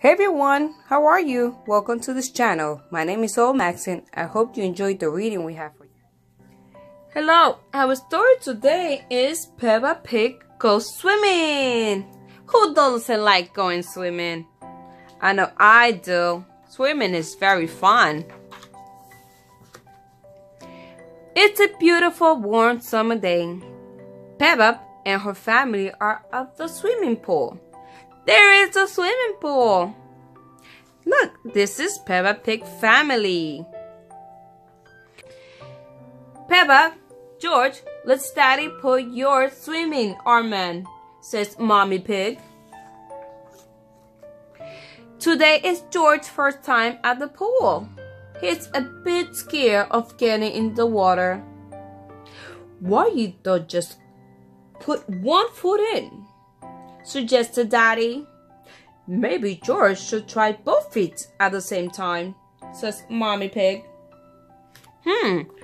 Hey everyone, how are you? Welcome to this channel. My name is All Maxy. I hope you enjoyed the reading we have for you. Hello, our story today is Peppa Pig Goes Swimming. Who doesn't like going swimming? I know I do. Swimming is very fun. It's a beautiful warm summer day. Peppa and her family are at the swimming pool. There is a swimming pool. Look, this is Peppa Pig family. Peppa, George, let's Daddy put your swimming arm on, says Mommy Pig. Today is George's first time at the pool. He's a bit scared of getting in the water. Why you don't just put one foot in? Suggested Daddy. Maybe George should try both feet at the same time, says Mommy Pig. What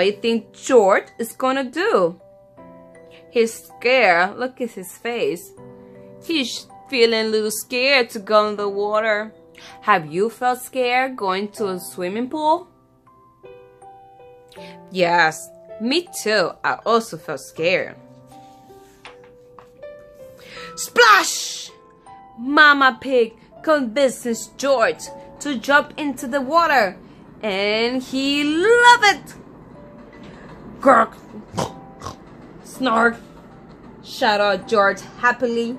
do you think George is gonna do? He's scared. Look at his face. He's feeling a little scared to go in the water. Have you felt scared going to a swimming pool? Yes, me too. I also felt scared. Splash! Mama Pig convinces George to jump into the water, and he loved it. Gurk! Snark! Shout out George happily.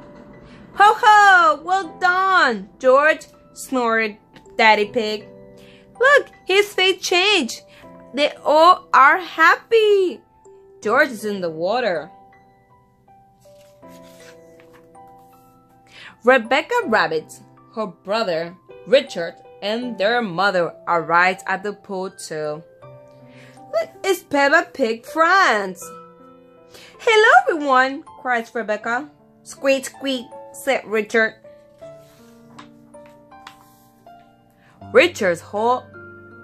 Ho ho! Well done, George! Snorted Daddy Pig. Look, his face changed. They all are happy. George is in the water. Rebecca Rabbit, her brother, Richard, and their mother arrived at the pool too. Look, it's Peppa Pig friends. Hello everyone, cries Rebecca. Squeak, squeak, said Richard. Richard held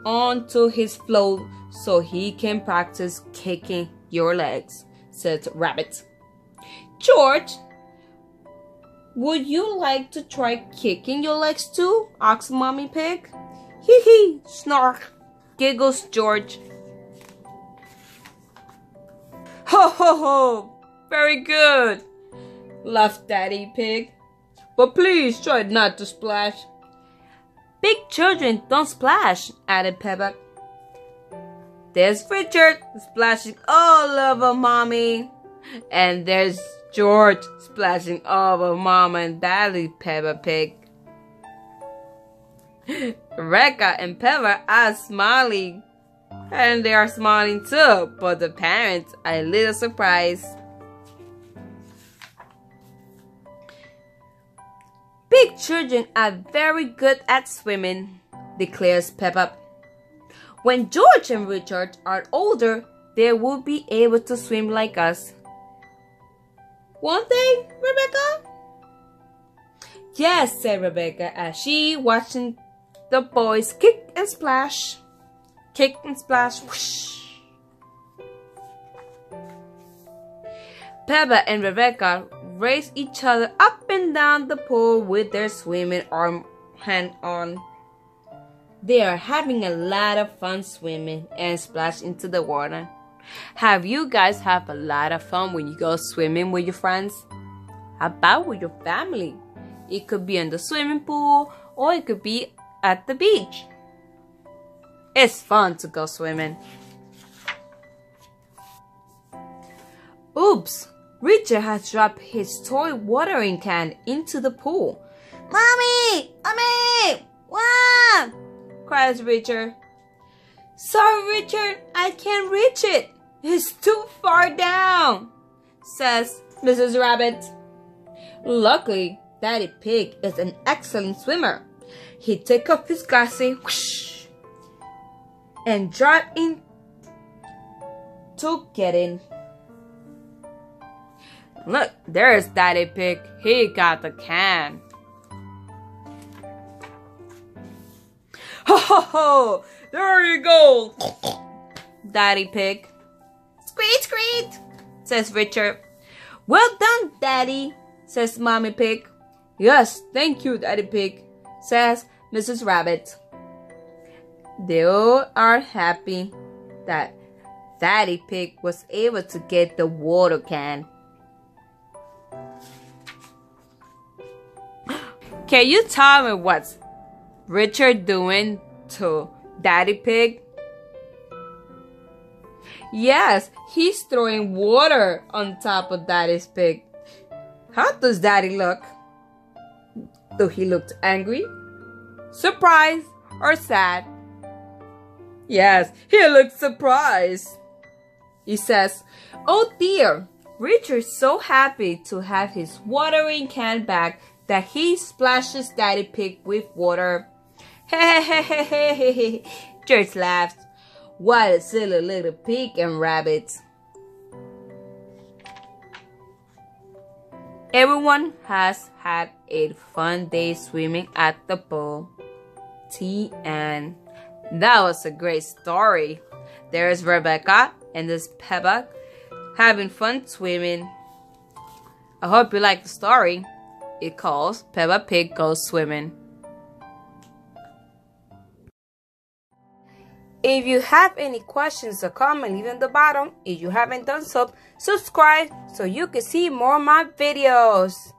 on to his float so he can practice kicking your legs, said Rabbit. George, would you like to try kicking your legs too? Asked Mommy Pig. Hee hee, snark, giggles George. Ho ho ho, very good, laughed Daddy Pig. But please try not to splash. Big children don't splash, added Peppa. There's Richard splashing all over Mommy. And there's George splashing over Mama and Daddy Peppa Pig. Rebecca and Peppa are smiling. And they are smiling too, but the parents are a little surprised. Big children are very good at swimming, declares Peppa. When George and Richard are older, they will be able to swim like us. Won't they, Rebecca? Yes, said Rebecca as she watched the boys kick and splash, whoosh. Peppa and Rebecca raised each other up and down the pool with their swimming hand on. They are having a lot of fun swimming and splash into the water. Have you guys have a lot of fun when you go swimming with your friends? How about with your family? It could be in the swimming pool or it could be at the beach. It's fun to go swimming. Oops! Richard has dropped his toy watering can into the pool. Mommy! Mommy! Wow! cries Richard. Sorry, Richard, I can't reach it. It's too far down, says Mrs. Rabbit. Luckily, Daddy Pig is an excellent swimmer. He took off his glasses whoosh, and dropped in to get in. Look, there's Daddy Pig. He got the can. Ho ho ho! There you go, Daddy Pig. Squeak, squeak, says Richard. Well done, Daddy, says Mommy Pig. Yes, thank you, Daddy Pig, says Mrs. Rabbit. They all are happy that Daddy Pig was able to get the water can. Can you tell me what's Richard doing to Daddy Pig? Yes, he's throwing water on top of Daddy's pig. How does Daddy look? Though he looked angry, surprised, or sad? Yes, he looked surprised. He says, "Oh dear, Richard's so happy to have his watering can back that he splashes Daddy Pig with water." Hey, George laughs. What a silly little pig and rabbit. Everyone has had a fun day swimming at the pool. The end. That was a great story. There's Rebecca and there's Peppa having fun swimming. I hope you like the story. It calls Peppa Pig Goes Swimming. If you have any questions or comments, leave them at the bottom. If you haven't done so, subscribe so you can see more of my videos.